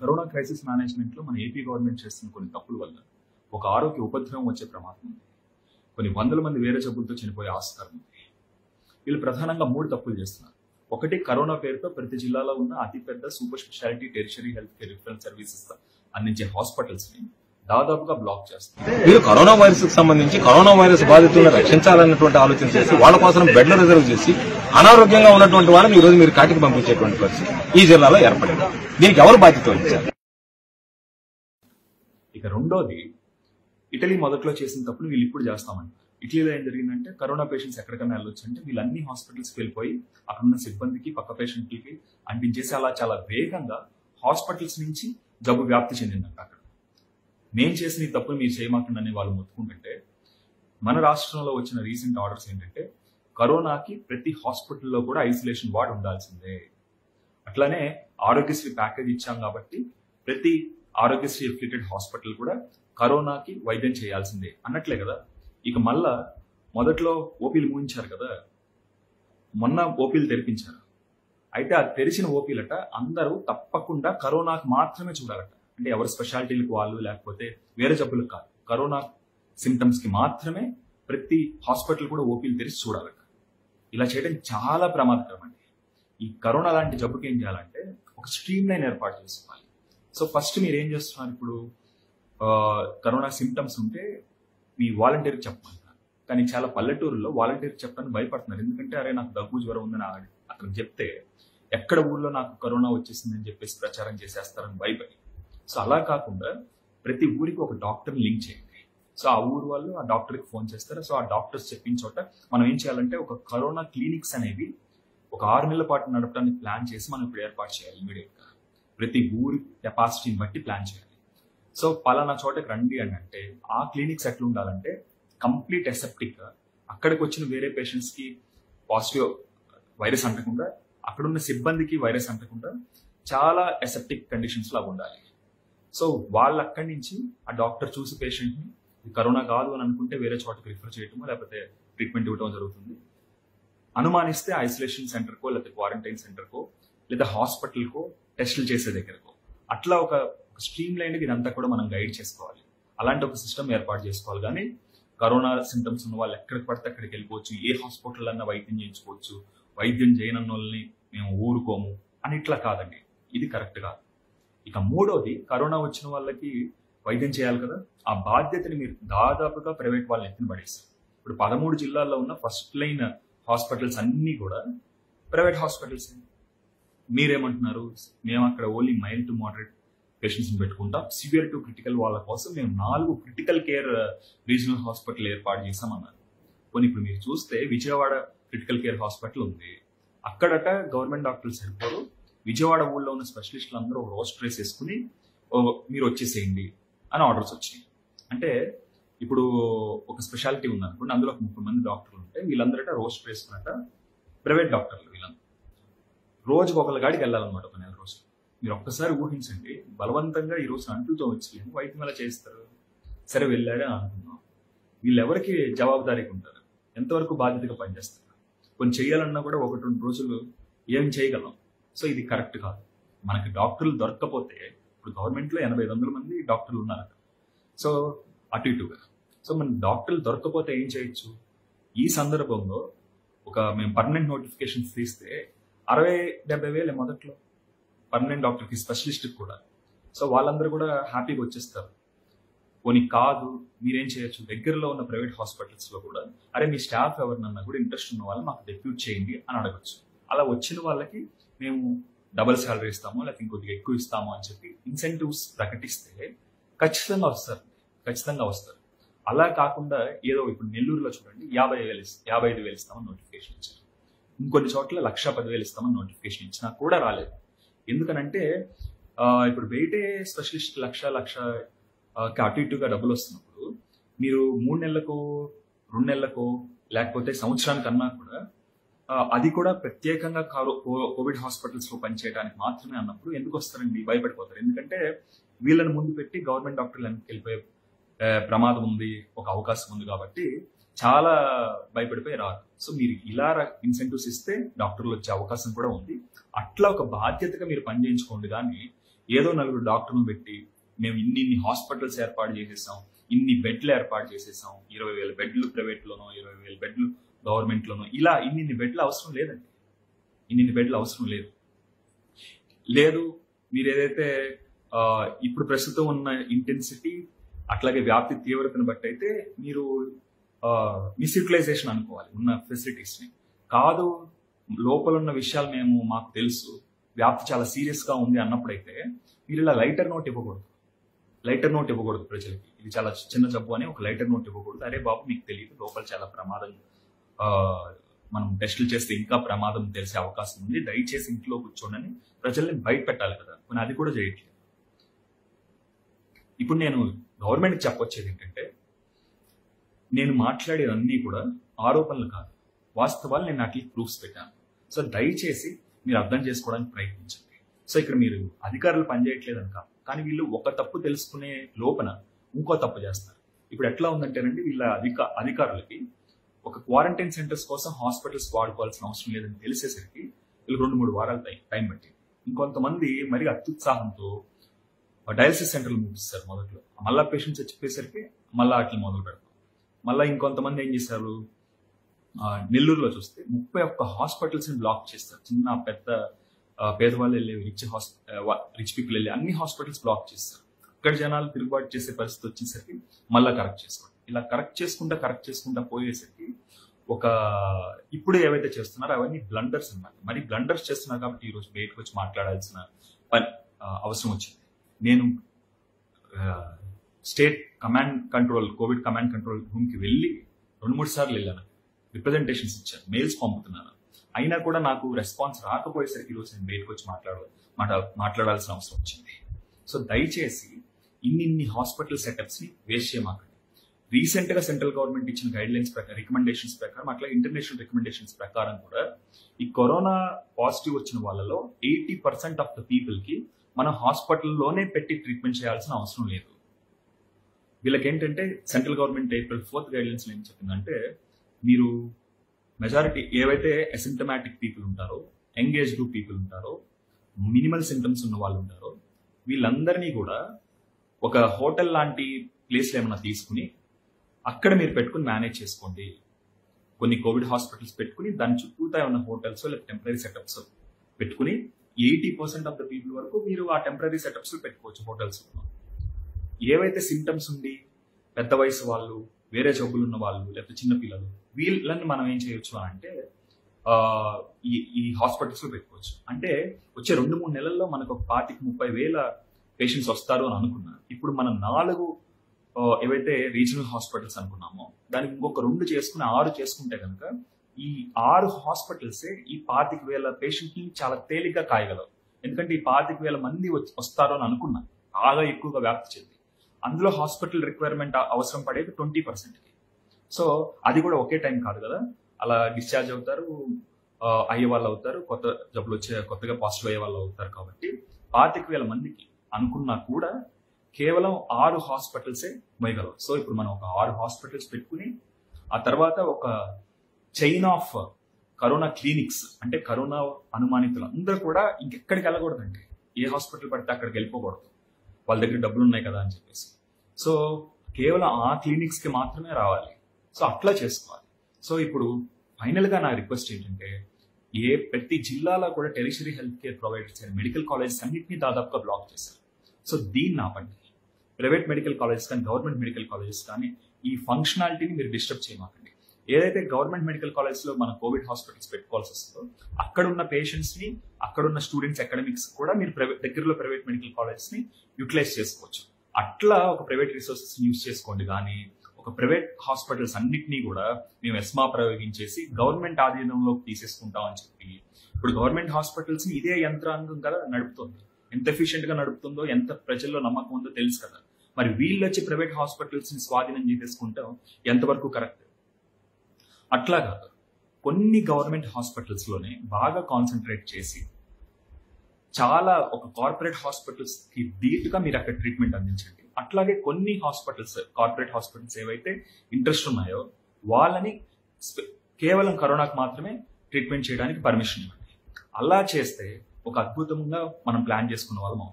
Corona crisis మేనేజ్మెంట్లో మన AP government చేస్తున్న కొన్ని తప్పుల వల్ల ఒక ఆరోగ్య ఉపద్రవం వచ్చే ప్రమాదం ఉంది. కొన్ని వందల మంది వేరే జబ్బులతో చనిపోయే ఆస్కారం ఉంది. వీళ్ళు ప్రధానంగా మూడు తప్పులు చేస్తున్నారు. ఒకటి, కరోనా పేరుతో ప్రతి జిల్లాలో ఉన్న అతిపెద్ద super speciality tertiary health care reference services అందించే హాస్పిటల్స్ ని దాదాపుగా బ్లాక్ చేస్తున్నారు. వీళ్ళు కరోనా వైరస్ కు సంబంధించి కరోనా వైరస్ బాధితులను రక్షించాలన్నటువంటి ఆలోచన చేసి వాళ్ళ కోసం బెడ్లు రిజర్వ్ చేసి అనారోగ్యంగా ఉన్నటువంటి వాళ్ళని ఈ రోజు మీరు కాటికి పంపించేటువంటి పరిస్థితి ఈ జిల్లాలో ఏర్పడింది. దీనికి ఎవరు బాధ్యత వహించారు? ఇక రెండోది, ఇటలీ మొదట్లో చేసిన తప్పులు వీళ్ళు ఇప్పుడు చేస్తామంటారు. ఇటలీలో ఏం జరిగిందంటే, కరోనా పేషెంట్స్ ఎక్కడికైనా వెళ్ళొచ్చు అంటే వీళ్ళన్ని హాస్పిటల్స్కి వెళ్ళిపోయి అక్కడున్న సిబ్బందికి, పక్క పేషెంట్లకి అంటించేసి అలా చాలా వేగంగా హాస్పిటల్స్ నుంచి జబ్బు వ్యాప్తి చెందిందంట. అక్కడ నేను చేసిన ఈ తప్పులు మీరు చేయమాకండి వాళ్ళు మొత్తుకుంటుంటే, మన రాష్ట్రంలో వచ్చిన రీసెంట్ ఆర్డర్స్ ఏంటంటే, కరోనాకి ప్రతి హాస్పిటల్లో కూడా ఐసోలేషన్ వార్డ్ ఉండాల్సిందే. అట్లానే ఆరోగ్యశ్రీ ప్యాకేజ్ ఇచ్చాం కాబట్టి ప్రతి ఆరోగ్యశ్రీ అఫిలియేటెడ్ హాస్పిటల్ కూడా కరోనాకి వైద్యం చేయాల్సిందే అన్నట్లే కదా. ఇక మళ్ళా మొదట్లో ఓపీలు మూయించారు కదా, మొన్న ఓపీలు తెరిపించారు. అయితే ఆ తెరిచిన ఓపీలట అందరూ తప్పకుండా కరోనాకు మాత్రమే చూడాలట. అంటే ఎవరి స్పెషాలిటీలకు వాళ్ళు, లేకపోతే వేరే జబ్బులకు కాదు, కరోనా సిమ్టమ్స్కి మాత్రమే ప్రతి హాస్పిటల్ కూడా ఓపీలు తెరిచి చూడాలట. ఇలా చేయడం చాలా ప్రమాదకరం అండి. ఈ కరోనా లాంటి జబ్బుకి ఏం చేయాలంటే ఒక స్ట్రీమ్ లైన్ ఏర్పాటు చేసుకోవాలి. సో ఫస్ట్ మీరు ఏం చేస్తున్నారు, ఇప్పుడు కరోనా సిమ్టమ్స్ ఉంటే మీ వాలంటీర్కి చెప్పమంటారు. కానీ చాలా పల్లెటూరులో వాలంటీర్కి చెప్పడానికి భయపడుతున్నారు. ఎందుకంటే అరే నాకు దగ్గు జ్వరం ఉందని అతను చెప్తే ఎక్కడ ఊళ్ళో నాకు కరోనా వచ్చేసిందని చెప్పేసి ప్రచారం చేసేస్తారని భయపడి. సో అలా కాకుండా ప్రతి ఊరికి ఒక డాక్టర్ని లింక్ చేయండి. సో ఆ ఊరు వాళ్ళు ఆ డాక్టర్కి ఫోన్ చేస్తారు. సో ఆ డాక్టర్స్ చెప్పిన చోట మనం ఏం చేయాలంటే ఒక కరోనా క్లినిక్స్ అనేవి ఒక 6 నెలల పాటు నడపడానికి ప్లాన్ చేసి మనం ఇప్పుడు ఏర్పాటు చేయాలి. ఇమీడియట్గా ప్రతి ఊరి కెపాసిటీని బట్టి ప్లాన్ చేయాలి. సో పలానా చోటకి రండి అని అంటే ఆ క్లినిక్స్ ఎట్లా ఉండాలంటే కంప్లీట్ ఎసెప్టిక్ గా అక్కడికి వచ్చిన వేరే పేషెంట్స్ కి పాజిటివ్ వైరస్ అంటకుండా, అక్కడున్న సిబ్బందికి వైరస్ అంటకుండా చాలా ఎసెప్టిక్ కండిషన్స్ లాగా ఉండాలి. సో వాళ్ళు అక్కడి నుంచి ఆ డాక్టర్ చూసి పేషెంట్ ని కరోనా కాదు అని అనుకుంటే వేరే చోటకి రిఫర్ చేయటమో లేకపోతే ట్రీట్మెంట్ ఇవ్వడం జరుగుతుంది. అనుమానిస్తే ఐసోలేషన్ సెంటర్కో లేకపోతే క్వారంటైన్ సెంటర్కో లేదా హాస్పిటల్కో టెస్టులు చేసే దగ్గరకో అట్లా ఒక స్ట్రీమ్ లైన్కి ఇదంతా కూడా మనం గైడ్ చేసుకోవాలి. అలాంటి ఒక సిస్టమ్ ఏర్పాటు చేసుకోవాలి. కానీ కరోనా సింటమ్స్ ఉన్న వాళ్ళు ఎక్కడికి పడితే అక్కడికి వెళ్ళిపోవచ్చు, ఏ హాస్పిటల్ అన్నా వైద్యం చేయించుకోవచ్చు, వైద్యం చేయనన్న వాళ్ళని మేము ఊరుకోము అని ఇట్లా కాదండి, ఇది కరెక్ట్ కాదు. ఇక మూడోది, కరోనా వచ్చిన వాళ్ళకి వైద్యం చేయాలి కదా, ఆ బాధ్యతని మీరు దాదాపుగా ప్రైవేట్ వాళ్ళని ఎత్తిన పడేస్తారు. ఇప్పుడు 13 జిల్లాల్లో ఉన్న ఫస్ట్ లైన్ హాస్పిటల్స్ అన్నీ కూడా ప్రైవేట్ హాస్పిటల్స్. మీరేమంటున్నారు, మేము అక్కడ only mild to moderate patients పెట్టుకుంటాం, సివియర్ టు క్రిటికల్ వాళ్ళ కోసం మేము 4 క్రిటికల్ కేర్ రీజనల్ హాస్పిటల్ ఏర్పాటు చేసామన్నారు. కొన్ని ఇప్పుడు మీరు చూస్తే విజయవాడ క్రిటికల్ కేర్ హాస్పిటల్ ఉంది. అక్కడట గవర్నమెంట్ డాక్టర్లు సరిపోరు. విజయవాడ ఊళ్ళో ఉన్న స్పెషలిస్టులు అందరూ రోస్టర్ వేసేసుకుని మీరు వచ్చేసేయండి అని ఆర్డర్స్ వచ్చాయి. అంటే ఇప్పుడు ఒక స్పెషాలిటీ ఉందనుకోండి, అందులో 30 మంది డాక్టర్లు ఉంటే వీళ్ళందరట రోస్టర్ వేసుకున్నట ప్రైవేట్ డాక్టర్లు. వీళ్ళందరూ రోజుకు ఒకళ్ళ గాడికి వెళ్ళాలన్నమాట. ఒక నెల రోజులు మీరు ఒక్కసారి ఊహించండి, బలవంతంగా ఈరోజు అంటుతో వచ్చలేము, వైద్యం ఎలా చేస్తారు? సరే వెళ్ళాడే అనుకున్నాం. వీళ్ళెవరికి జవాబుదారీగా ఉంటారు? ఎంతవరకు బాధ్యతగా పనిచేస్తారు? కొన్ని చేయాలన్నా కూడా 1-2 రోజులు ఏం చేయగలం. సో ఇది కరెక్ట్ కాదు. మనకి డాక్టర్లు దొరకకపోతే ఇప్పుడు గవర్నమెంట్లో 8,500 మంది డాక్టర్లు ఉన్నారు. సో అటు ఇటుగా సో మన డాక్టర్లు దొరకకపోతే ఏం చేయొచ్చు? ఈ సందర్భంలో ఒక మేము పర్మనెంట్ నోటిఫికేషన్స్ తీస్తే 60-70 వేలే మొదట్లో పర్మనెంట్ డాక్టర్కి, స్పెషలిస్ట్కి కూడా. సో వాళ్ళందరూ కూడా హ్యాపీగా వచ్చేస్తారు. పోనీ కాదు, మీరేం చేయొచ్చు, దగ్గరలో ఉన్న ప్రైవేట్ హాస్పిటల్స్లో కూడా అరే మీ స్టాఫ్ ఎవరినన్నా కూడా ఇంట్రెస్ట్ ఉన్న వాళ్ళు మాకు డెప్యూట్ చేయండి అని అడగచ్చు. అలా వచ్చిన వాళ్ళకి మేము డబల్ శాలరీ ఇస్తాము, లేకపోతే ఇంకొద్దిగా ఎక్కువ ఇస్తాము అని చెప్పి ఇన్సెంటివ్స్ ప్రకటిస్తే ఖచ్చితంగా వస్తారు, ఖచ్చితంగా వస్తారు. అలా కాకుండా ఏదో ఇప్పుడు నెల్లూరులో చూడండి 55,000 ఇస్తామని నోటిఫికేషన్ ఇచ్చారు. ఇంకొన్ని చోట్ల 1,10,000 ఇస్తామని నోటిఫికేషన్ ఇచ్చినా కూడా రాలేదు. ఎందుకనంటే ఇప్పుడు బయటే స్పెషలిస్ట్ 1,00,000 అటు ఇటుగా డబ్బులు వస్తున్నప్పుడు మీరు 3 నెలలకో 2 నెలలకో లేకపోతే సంవత్సరానికన్నా కూడా అది కూడా ప్రత్యేకంగా కోవిడ్ హాస్పిటల్స్లో పనిచేయడానికి మాత్రమే అన్నప్పుడు ఎందుకు వస్తారండి? భయపడిపోతారు. ఎందుకంటే వీళ్ళని ముందు పెట్టి గవర్నమెంట్ డాక్టర్లు వెనక్కి వెళ్ళిపోయే ప్రమాదం ఉంది, ఒక అవకాశం ఉంది. కాబట్టి చాలా భయపడిపోయి రాదు. సో మీరు ఇలా ఇన్సెంటివ్స్ ఇస్తే డాక్టర్లు వచ్చే అవకాశం కూడా ఉంది. అట్లా ఒక బాధ్యతగా మీరు పనిచేయించుకోండి. కానీ ఏదో నలుగురు డాక్టర్లను పెట్టి మేము ఇన్ని హాస్పిటల్స్ ఏర్పాటు చేసేసాం, ఇన్ని బెడ్లు ఏర్పాటు చేసేసాం, 20,000 బెడ్లు ప్రైవేట్లోనో 20,000 బెడ్లు గవర్నమెంట్లోనో ఇలా ఇన్ని బెడ్లు అవసరం లేదండి, ఇన్ని బెడ్లు అవసరం లేదు. లేదు మీరు ఏదైతే ఇప్పుడు ప్రస్తుతం ఉన్న ఇంటెన్సిటీ అట్లాగే వ్యాప్తి తీవ్రతను బట్టి అయితే మీరు మిస్యూటిలైజేషన్ అనుకోవాలి ఉన్న ఫెసిలిటీస్ని. కాదు లోపల ఉన్న విషయాలు మేము మాకు తెలుసు, వ్యాప్తి చాలా సీరియస్గా ఉంది అన్నప్పుడైతే మీరు ఇలా లైటర్ నోట్ ఇవ్వకూడదు ప్రజలకి. ఇది చాలా చిన్న జబ్బు అని ఒక లైటర్ నోట్ ఇవ్వకూడదు. అరే బాబు మీకు తెలియదు, లోపల చాలా ప్రమాదం, మనం టెస్టులు చేస్తే ఇంకా ప్రమాదం తెలిసే అవకాశం ఉంది, దయచేసి ఇంట్లో కూర్చోండి, ప్రజల్ని బయట పెట్టాలి కదా. కానీ అది కూడా చేయట్లేదు. ఇప్పుడు నేను గవర్నమెంట్కి చెప్పొచ్చేది ఏంటంటే, నేను మాట్లాడేవన్నీ కూడా ఆరోపణలు కాదు, వాస్తవాలు. నేను నాకు ప్రూఫ్స్ పెట్టాను. సో దయచేసి మీరు అర్థం చేసుకోవడానికి ప్రయత్నించండి. సో ఇక్కడ మీరు అధికారులు పనిచేయట్లేదని కాదు, కానీ వీళ్ళు ఒక తప్పు తెలుసుకునే లోపల ఇంకో తప్పు చేస్తారు. ఇప్పుడు ఎట్లా ఉందంటేనండి, వీళ్ళ అధికారులకి ఒక క్వారంటైన్ సెంటర్స్ కోసం హాస్పిటల్స్ వాడుకోవాల్సిన అవసరం లేదని తెలిసేసరికి వీళ్ళు 2-3 వారాలు టైం పట్టింది. ఇంకొంతమంది మరి అత్యుత్సాహంతో డయాలసిస్ సెంటర్లు ముగిస్తారు మొదట్లో, మళ్ళీ పేషెంట్స్ చెప్పేసరికి మళ్ళీ వాటిని మొదలు పెడతాం. మళ్ళీ ఇంకొంతమంది ఏం చేశారు, నెల్లూరులో చూస్తే 31 హాస్పిటల్స్ని బ్లాక్ చేస్తారు. చిన్న పెద్ద పేదవాళ్ళు వెళ్ళే రిచ్ పీపుల్ వెళ్ళే అన్ని హాస్పిటల్స్ బ్లాక్ చేస్తారు. అక్కడ జనాలు తిరుగుబాటు చేసే పరిస్థితి వచ్చేసరికి మళ్ళీ కరెక్ట్ చేసుకోండి. ఇలా కరెక్ట్ చేసుకుంటా పోయేసరికి ఒక ఇప్పుడు ఏవైతే చేస్తున్నారో అవన్నీ బ్లండర్స్ అన్నమాట. మరి బ్లండర్స్ చేస్తున్నారు కాబట్టి ఈరోజు బయటకు వచ్చి మాట్లాడాల్సిన పని అవసరం వచ్చింది. నేను స్టేట్ కోవిడ్ కమాండ్ కంట్రోల్ రూమ్కి వెళ్ళి 2-3 సార్లు వెళ్ళాను, రిప్రజెంటేషన్స్ ఇచ్చాను, మెయిల్స్ పంపుతున్నాను. అయినా కూడా నాకు రెస్పాన్స్ రాకపోయేసరికి ఈరోజు నేను బయటకు వచ్చి మాట్లాడాల్సిన అవసరం వచ్చింది. సో దయచేసి ఇన్ని హాస్పిటల్ సెటప్స్ని వేస్ట్ చేయమాకండి. రీసెంట్గా సెంట్రల్ గవర్నమెంట్ ఇచ్చిన గైడ్లైన్స్ ప్రకారం, రికమెండేషన్స్ ప్రకారం, అట్లా ఇంటర్నేషనల్ రికమెండేషన్స్ ప్రకారం కూడా ఈ కరోనా పాజిటివ్ వచ్చిన వాళ్ళలో 80% ఆఫ్ ద పీపుల్కి మనం హాస్పిటల్లోనే పెట్టి ట్రీట్మెంట్ చేయాల్సిన అవసరం లేదు. వీళ్ళకి ఏంటంటే సెంట్రల్ గవర్నమెంట్ April 4th గైడ్లైన్స్లో ఏం చెప్పిందంటే, మీరు మెజారిటీ ఏవైతే అసింటమాటిక్ పీపుల్ ఉంటారో, ఎంగేజ్ గ్రూప్ పీపుల్ ఉంటారో, మినిమల్ సింటమ్స్ ఉన్న వాళ్ళు ఉంటారో, వీళ్ళందరినీ కూడా ఒక హోటల్ లాంటి ప్లేస్లో ఏమైనా తీసుకుని అక్కడ మీరు పెట్టుకుని మేనేజ్ చేసుకోండి. కొన్ని కోవిడ్ హాస్పిటల్స్ పెట్టుకుని దాని చుట్టూతా ఉన్న హోటల్స్ లేదా టెంపరీ సెటప్స్ పెట్టుకుని 80% ఆఫ్ ద పీపుల్ వరకు మీరు ఆ టెంపరీ సెటప్స్ పెట్టుకోవచ్చు హోటల్స్. ఏవైతే సింటమ్స్ ఉండి పెద్ద వయసు వాళ్ళు, వేరే జబ్బులు ఉన్న వాళ్ళు, లేకపోతే చిన్నపిల్లలు, వీళ్ళని మనం ఏం చేయొచ్చు అంటే ఈ హాస్పిటల్స్లో పెట్టుకోవచ్చు. అంటే వచ్చే 2-3 నెలల్లో మనకు 40,000-30,000 పేషెంట్స్ వస్తారు అని అనుకున్నా. ఇప్పుడు మనం 4 ఏవైతే రీజనల్ హాస్పిటల్స్ అనుకున్నామో దానికి ఇంకొక 2 చేసుకుని 6 చేసుకుంటే కనుక ఈ 6 హాస్పిటల్సే ఈ 40,000 పేషెంట్ని చాలా తేలిగ్గా కాయగలవు. ఎందుకంటే ఈ 40,000 మంది వస్తారు అని అనుకున్నా, బాగా ఎక్కువగా వ్యాప్తి చెంది అందులో హాస్పిటల్ రిక్వైర్మెంట్ అవసరం పడేది 20%కి. సో అది కూడా ఒకే టైం కాదు కదా, అలా డిశ్చార్జ్ అవుతారు అయ్యే వాళ్ళు అవుతారు, కొత్త జబ్బులు వచ్చే కొత్తగా పాజిటివ్ అయ్యే వాళ్ళు అవుతారు. కాబట్టి 40,000 మందికి అనుకున్నా కూడా కేవలం 6 హాస్పిటల్సే మొయ్యగలవు. సో ఇప్పుడు మనం ఒక 6 హాస్పిటల్స్ పెట్టుకుని ఆ తర్వాత ఒక చైన్ ఆఫ్ కరోనా క్లినిక్స్, అంటే కరోనా అనుమానితులు అందరూ కూడా ఇంకెక్కడికి వెళ్ళకూడదండి, ఏ హాస్పిటల్ పడితే అక్కడికి వెళ్ళిపోకూడదు, వాళ్ళ దగ్గర డబ్బులు ఉన్నాయి కదా అని చెప్పేసి. సో కేవలం ఆ క్లినిక్స్కి మాత్రమే రావాలి. సో అట్లా చేసుకోవాలి. సో ఇప్పుడు ఫైనల్గా నా రిక్వెస్ట్ ఏంటంటే, ప్రతి జిల్లాలో కూడా టెరిషరీ హెల్త్ కేర్ ప్రొవైడర్స్ అయిన మెడికల్ కాలేజెస్ అన్నింటినీ దాదాపుగా బ్లాక్ చేశారు. సో దీన్ని ఆపండి. ప్రైవేట్ మెడికల్ కాలేజెస్ కానీ, గవర్నమెంట్ మెడికల్ కాలేజెస్ కానీ ఈ ఫంక్షనాలిటీని మీరు డిస్టర్బ్ చేయమాకండి. ఏదైతే గవర్నమెంట్ మెడికల్ కాలేజ్లో మన కోవిడ్ హాస్పిటల్స్ పెట్టుకోవాల్సి వస్తుందో అక్కడున్న పేషెంట్స్ని, అక్కడున్న స్టూడెంట్స్ అకాడమిక్స్ కూడా మీరు దగ్గరలో ప్రైవేట్ మెడికల్ కాలేజెస్ని యూటిలైజ్ చేసుకోవచ్చు. అట్లా ఒక ప్రైవేట్ రిసోర్సెస్ యూజ్ చేసుకోండి. కానీ ఒక ప్రైవేట్ హాస్పిటల్స్ అన్నింటినీ కూడా మేము ఎస్మా ప్రయోగించేసి గవర్నమెంట్ ఆధీనంలోకి తీసేసుకుంటామని చెప్పి ఇప్పుడు గవర్నమెంట్ హాస్పిటల్స్ని ఇదే యంత్రాంగం కదా నడుపుతుంది. ఎంత ఎఫిషియెంట్గా నడుపుతుందో, ఎంత ప్రజల్లో నమ్మకం ఉందో తెలుసు కదా. మరి వీళ్ళు వచ్చి ప్రైవేట్ హాస్పిటల్స్ని స్వాధీనం చేసేసుకుంటాం ఎంతవరకు కరెక్ట్? అట్లా కాదు. కొన్ని గవర్నమెంట్ హాస్పిటల్స్లోనే బాగా కాన్సన్ట్రేట్ చేసి చాలా ఒక కార్పొరేట్ హాస్పిటల్స్కి ధీటుగా మీరు అక్కడ ట్రీట్మెంట్ అందించండి. అట్లాగే కొన్ని హాస్పిటల్స్, కార్పొరేట్ హాస్పిటల్స్ ఏవైతే ఇంట్రెస్ట్ ఉన్నాయో వాళ్ళని కేవలం కరోనాకు మాత్రమే ట్రీట్మెంట్ చేయడానికి పర్మిషన్ ఇవ్వండి. అలా చేస్తే ఒక అద్భుతంగా మనం ప్లాన్ చేసుకున్న వాళ్ళం.